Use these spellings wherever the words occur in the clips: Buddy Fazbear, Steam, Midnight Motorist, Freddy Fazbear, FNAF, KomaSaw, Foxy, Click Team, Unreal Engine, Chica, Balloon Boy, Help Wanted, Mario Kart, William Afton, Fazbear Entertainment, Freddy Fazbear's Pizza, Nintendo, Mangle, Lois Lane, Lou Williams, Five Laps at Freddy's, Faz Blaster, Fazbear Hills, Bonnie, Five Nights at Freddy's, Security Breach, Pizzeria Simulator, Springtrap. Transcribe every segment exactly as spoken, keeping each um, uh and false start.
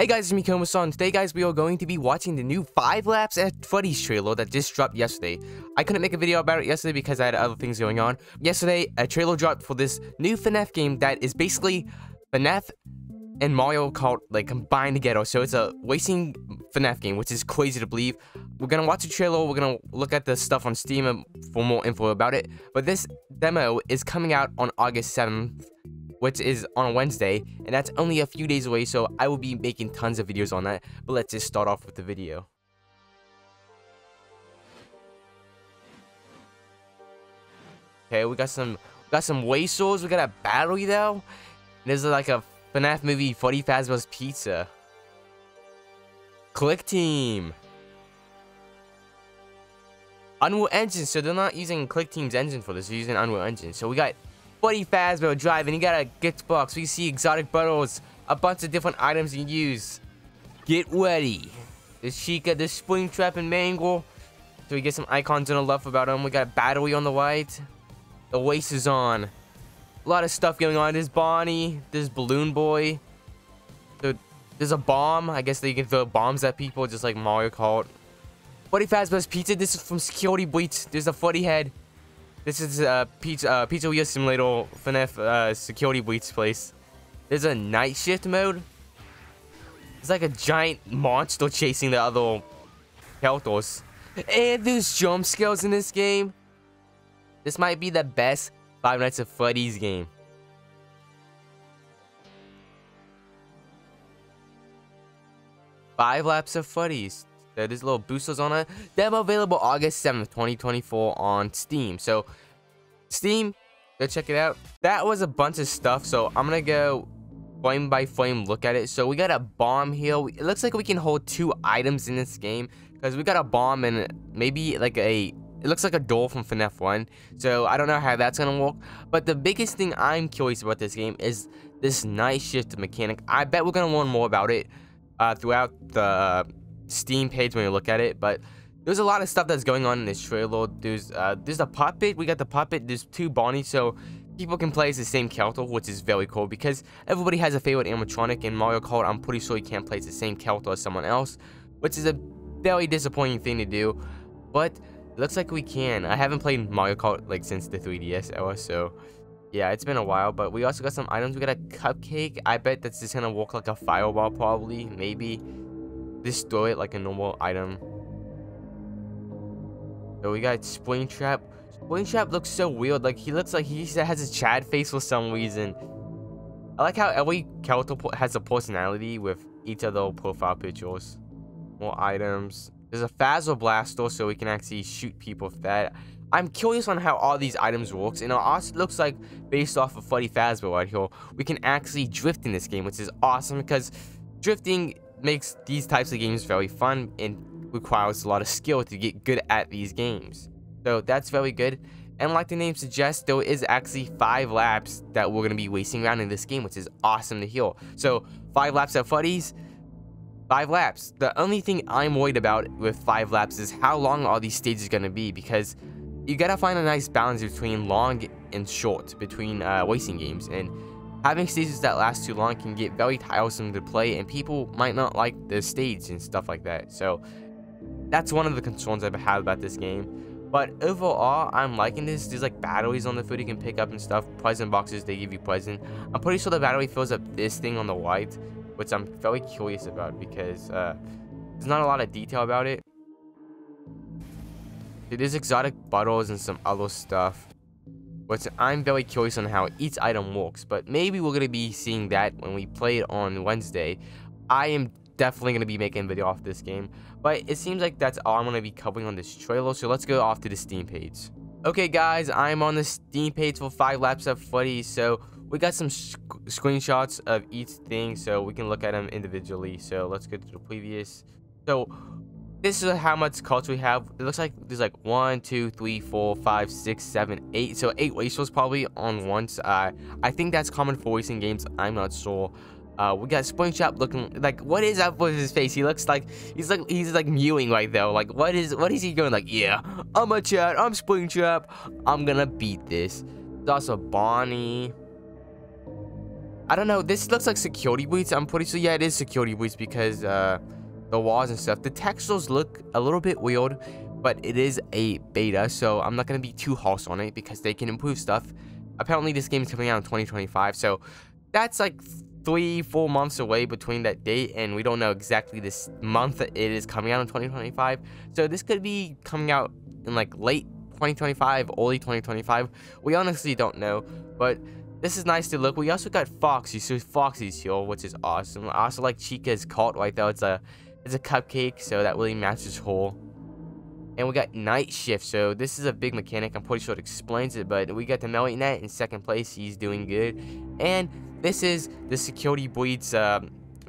Hey guys, it's me KomaSaw, and today guys we are going to be watching the new Five Laps at Freddy's trailer that just dropped yesterday. I couldn't make a video about it yesterday because I had other things going on. Yesterday, a trailer dropped for this new F NAF game that is basically F NAF and Mario Kart like combined together. So it's a racing F NAF game, which is crazy to believe. We're gonna watch the trailer, we're gonna look at the stuff on Steam for more info about it. But this demo is coming out on August seventh. Which is on a Wednesday, and that's only a few days away, so I will be making tons of videos on that, but let's just start off with the video. Okay, we got some we got some way swords, we got a battery though. There's like a F NAF movie, Freddy Fazbear's Pizza. Click Team. Unreal Engine, so they're not using Click Team's engine for this, they're using Unreal Engine. So we got Buddy Fazbear driving. You got a gift box. We see exotic bottles, a bunch of different items you use. Get ready. There's Chica, there's Springtrap and Mangle. So we get some icons on the left about them. We got a battery on the right. The waist is on. A lot of stuff going on. There's Bonnie. There's Balloon Boy. There's a bomb. I guess they can throw bombs at people just like Mario Kart. Buddy Fazbear's Pizza. This is from Security Breach. There's a Freddy head. This is uh, pizza, uh, Pizzeria Simulator F NAF uh, Security Breach place. There's a night shift mode. It's like a giant monster chasing the other characters. And there's jump scares in this game. This might be the best Five Nights at Freddy's game. Five Laps at Freddy's. There's little boosters on it. Demo available August seventh twenty twenty-four on Steam. So Steam, go check it out. That was a bunch of stuff, so I'm gonna go frame by frame look at it. So we got a bomb here. It looks like we can hold two items in this game because we got a bomb and maybe like a it looks like a door from F NAF one. So I don't know how that's gonna work, but the biggest thing I'm curious about this game is this night shift mechanic. I bet we're gonna learn more about it uh, throughout the uh, Steam page when you look at it, but there's a lot of stuff that's going on in this trailer. There's uh there's a puppet, we got the puppet, there's two Bonnie, so people can play as the same character, which is very cool because everybody has a favorite animatronic in Mario Kart. I'm pretty sure you can't play as the same character as someone else, which is a very disappointing thing to do, but it looks like we can. I haven't played Mario Kart like since the three D S era, so yeah, it's been a while. But we also got some items. We got a cupcake. I bet that's just gonna work like a fireball, probably, maybe. Just throw it like a normal item. So we got Springtrap. Springtrap looks so weird. Like he looks like he has a Chad face for some reason. I like how every character has a personality with each of their profile pictures. More items. There's a Faz Blaster, so we can actually shoot people with that. I'm curious on how all these items works, and it also looks like based off of Freddy Fazbear right here, we can actually drift in this game, which is awesome because drifting makes these types of games very fun and requires a lot of skill to get good at these games, so that's very good. And like the name suggests, there is actually five laps that we're going to be racing around in this game, which is awesome to hear. So Five Laps at Freddy's, five laps. The only thing I'm worried about with five laps is how long are these stages going to be, because you gotta find a nice balance between long and short between uh, racing games, and having stages that last too long can get very tiresome to play, and people might not like the stage and stuff like that. So that's one of the concerns I have about this game. But overall, I'm liking this. There's like batteries on the food you can pick up and stuff. Present boxes, they give you present. I'm pretty sure the battery fills up this thing on the right, which I'm very curious about because uh, there's not a lot of detail about it. There's exotic bottles and some other stuff, which I'm very curious on how each item works, but maybe we're going to be seeing that when we play it on Wednesday. I am definitely going to be making a video off this game, but it seems like that's all I'm going to be covering on this trailer, so let's go off to the Steam page. Okay guys, I'm on the Steam page for Five Laps at Freddy's, so we got some sc screenshots of each thing, so we can look at them individually. So let's go to the previous. So this is how much cards we have. It looks like there's like one, two, three, four, five, six, seven, eight. So eight racers probably on once. Uh, I think that's common for racing games. I'm not sure. Uh, we got Springtrap looking like, what is up with his face? He looks like he's like he's like mewing right there. Like what is what is he going like? Yeah, I'm a Chad. I'm Springtrap. I'm gonna beat this. There's also Bonnie. I don't know. This looks like Security Breach. I'm pretty sure, yeah, it is Security Breach because uh, the walls and stuff. The textures look a little bit weird, but it is a beta, so I'm not going to be too harsh on it because they can improve stuff. Apparently, this game is coming out in twenty twenty-five, so that's like three, four months away between that date, and we don't know exactly this month that it is coming out in twenty twenty-five. So this could be coming out in like late twenty twenty-five, early twenty twenty-five. We honestly don't know, but this is nice to look. We also got Foxy, so Foxy's here, which is awesome. I also like Chica's cart right there. It's a it's a cupcake, so that really matches her. And we got Night Shift, so this is a big mechanic. I'm pretty sure it explains it, but we got the Melody Net in second place. He's doing good. And this is the Security Breach uh,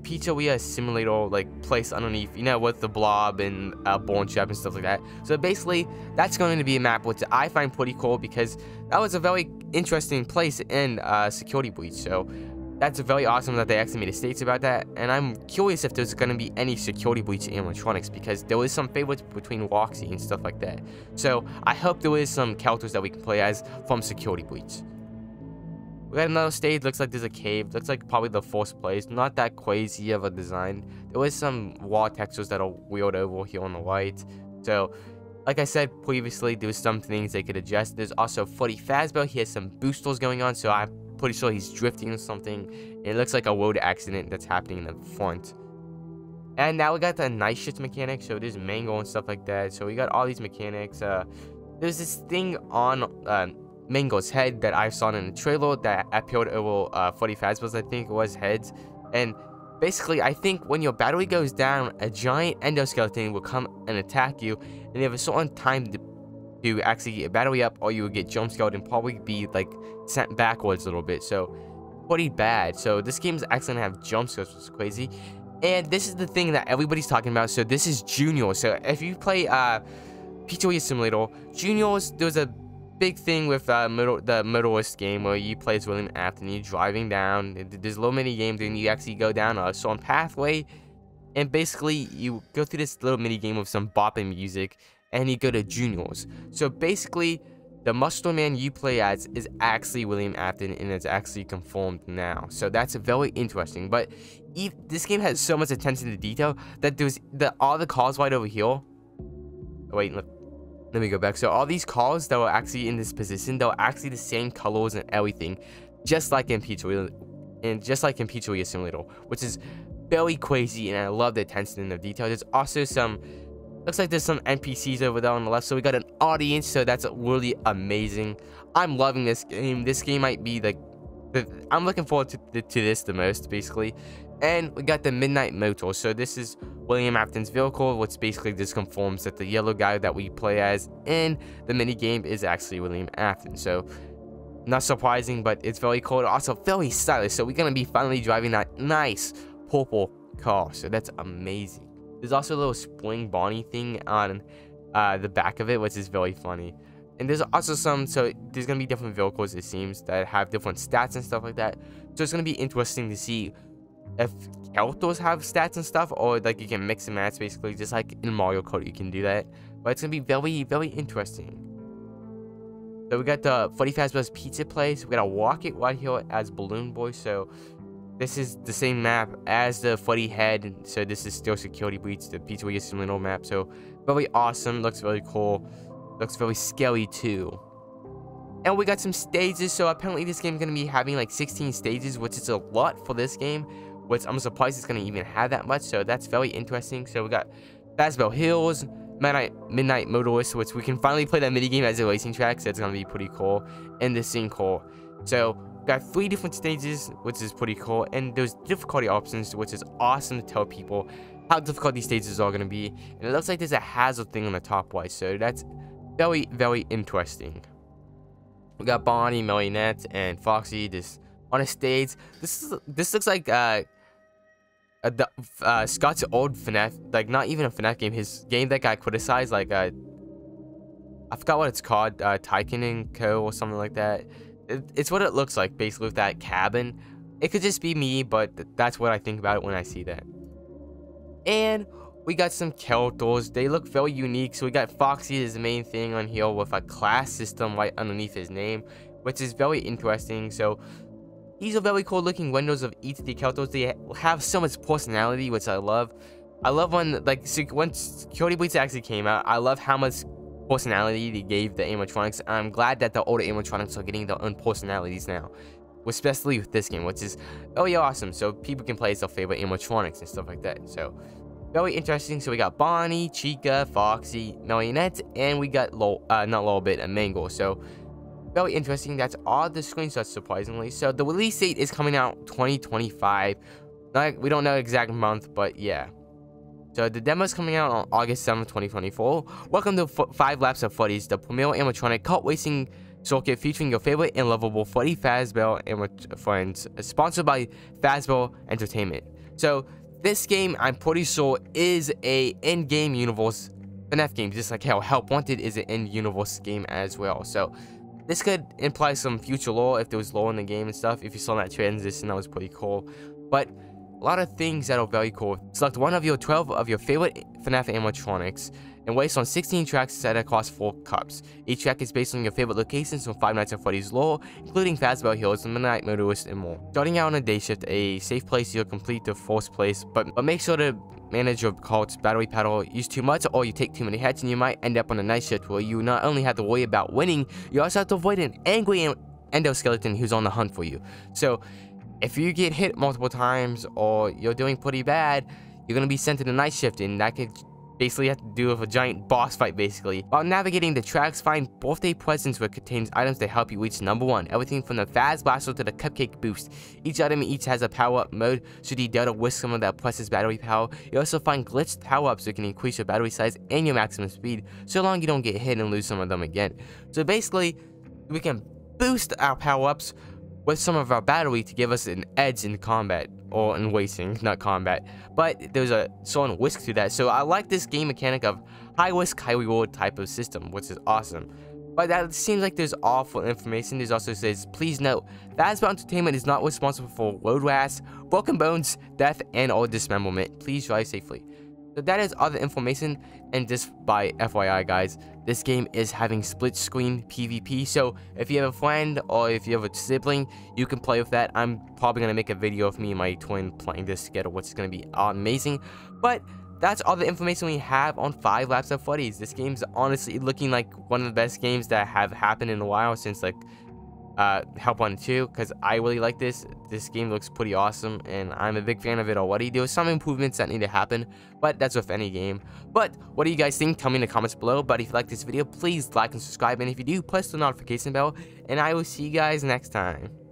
Pizzeria Simulator, like, place underneath, you know, with the blob and uh, Born Trap and stuff like that. So basically, that's going to be a map, which I find pretty cool because that was a very interesting place in uh, Security Breach. So that's very awesome that they actually made a statement about that. And I'm curious if there's going to be any Security Breach animatronics because there was some favorites between Roxy and stuff like that. So I hope there is some characters that we can play as from Security Breach. We got another stage. Looks like there's a cave. Looks like probably the first place. Not that crazy of a design. There was some raw textures that are weird over here on the right. So, like I said previously, there's some things they could adjust. There's also Freddy Fazbear. He has some boosters going on, so I'm pretty sure he's drifting or something. It looks like a road accident that's happening in the front. And now we got the night shift mechanic. So there's Mangle and stuff like that. So we got all these mechanics. Uh, there's this thing on Uh, Mangle's head that I saw in the trailer that appeared over uh, Freddy Fazbear's, I think it was, heads. And basically, I think when your battery goes down, a giant endoskeleton will come and attack you, and you have a certain time to, to actually get your battery up, or you will get jump scared and probably be like sent backwards a little bit. So pretty bad. So this game is actually gonna have jump scares, which is crazy. And this is the thing that everybody's talking about. So this is Junior. So if you play uh, Pizzeria Simulator, Juniors, there's a big thing with uh, middle, the Motorist game where you play as William Afton, you're driving down, there's little mini games, and you actually go down a certain pathway, and basically you go through this little mini game with some bopping music, and you go to Juniors. So basically, the muscle man you play as is actually William Afton, and it's actually confirmed now. So that's very interesting. But if, this game has so much attention to detail that there's the, all the cars right over here. Oh, wait, look. Let me go back. So all these cars that were actually in this position, they were actually the same colors and everything, just like in Pizzeria, and just like in Pizzeria Simulator, which is very crazy, and I love the attention to detail. There's also some, looks like there's some N P Cs over there on the left, so we got an audience, so that's really amazing. I'm loving this game. This game might be like, the, I'm looking forward to, to, to this the most, basically. And we got the Midnight Motorist. So this is William Afton's vehicle, which basically just confirms that the yellow guy that we play as in the minigame is actually William Afton. So not surprising, but it's very cool. Also very stylish. So we're going to be finally driving that nice purple car. So that's amazing. There's also a little spring Bonnie thing on uh, the back of it, which is very funny. And there's also some, so there's going to be different vehicles, it seems, that have different stats and stuff like that. So it's going to be interesting to see if characters have stats and stuff, or like you can mix and match, basically just like in Mario Kart you can do that. But it's gonna be very, very interesting. So we got the Freddy Fazbear's Pizza place. We got a walk it right here as Balloon Boy. So this is the same map as the Freddy head. So this is still Security Breach, the Pizzeria Simulator map. So very awesome. Looks very cool. Looks very scary too. And we got some stages. So apparently this game is gonna be having like sixteen stages, which is a lot for this game. Which I'm surprised it's going to even have that much, so that's very interesting. So we got Fazbear Hills, Midnight, Midnight Motorist, which we can finally play that minigame as a racing track, so it's going to be pretty cool, and the sinkhole. So we got three different stages, which is pretty cool, and there's difficulty options, which is awesome to tell people how difficult these stages are going to be, and it looks like there's a hazard thing on the top right, so that's very, very interesting. We got Bonnie, Marionette, and Foxy this, on a stage. This, is, this looks like Uh, Uh, the, uh, Scott's old F NAF, like not even a F NAF game, his game that got criticized, like uh, I forgot what it's called, uh, Tycoon and Co or something like that. It, it's what it looks like basically with that cabin. It could just be me, but th that's what I think about it when I see that. And we got some characters. They look very unique. So we got Foxy is the main thing on here with a class system right underneath his name, which is very interesting. So These are very cool looking windows of each of the characters. They have so much personality, which I love. I love when, like, when Security Breach actually came out, I love how much personality they gave the animatronics. I'm glad that the older animatronics are getting their own personalities now, especially with this game, which is really awesome. So people can play as their favorite animatronics and stuff like that. So very interesting. So we got Bonnie, Chica, Foxy, Marionette, and we got Lo uh, not Little Bit, a Mangle. So very interesting. That's all the screenshots, surprisingly. So the release date is coming out twenty twenty-five. Not, we don't know exact month, but yeah. So the demo is coming out on August seventh, twenty twenty-four. Welcome to F Five Laps at Freddy's, the premier animatronic cult racing circuit featuring your favorite and lovable Freddy Fazbear and friends, sponsored by Fazbear Entertainment. So this game, I'm pretty sure, is a in-game universe F N A F game, just like how Help Wanted is an in-universe game as well. So this could imply some future lore if there was lore in the game and stuff. If you saw that transition, that was pretty cool. But a lot of things that are very cool. Select one of your twelve of your favorite F N A F animatronics and waste on sixteen tracks set across four cups. Each track is based on your favorite locations from Five Nights at Freddy's lore, including Fazbear Hills, Midnight Motorist, and more. Starting out on a day shift, a safe place you'll complete the first place, but, but make sure to manage your cult's battery pedal. Use too much or you take too many hits, and you might end up on a night shift where you not only have to worry about winning, you also have to avoid an angry endoskeleton who's on the hunt for you. So if you get hit multiple times or you're doing pretty bad, you're going to be sent to the night shift, and that could basically have to do with a giant boss fight, basically. While navigating the tracks, find birthday presents where it contains items to help you reach number one. Everything from the Faz Blaster to the Cupcake Boost. Each item each has a power-up mode, should you dare to whisk some of that precious battery power. You also find glitched power-ups that can increase your battery size and your maximum speed, so long you don't get hit and lose some of them again. So basically, we can boost our power-ups with some of our battery to give us an edge in combat, or in wasting, not combat, but there's a certain whisk to that. So I like this game mechanic of high whisk, high reward type of system, which is awesome. But that seems like there's awful information. There's also says, please note, Fazbear Entertainment is not responsible for road rash, broken bones, death, and or dismemberment. Please drive safely. So that is all the information, and just by F Y I guys, this game is having split screen PvP, so if you have a friend or if you have a sibling, you can play with that. I'm probably going to make a video of me and my twin playing this together, which is going to be amazing. But that's all the information we have on Five Laps at Freddy's. This game's honestly looking like one of the best games that have happened in a while since like uh, Help Wanted two, because I really like this. This game looks pretty awesome, and I'm a big fan of it already. There were some improvements that need to happen, but that's with any game. But what do you guys think? Tell me in the comments below. But if you like this video, please like and subscribe, and if you do, press the notification bell, and I will see you guys next time.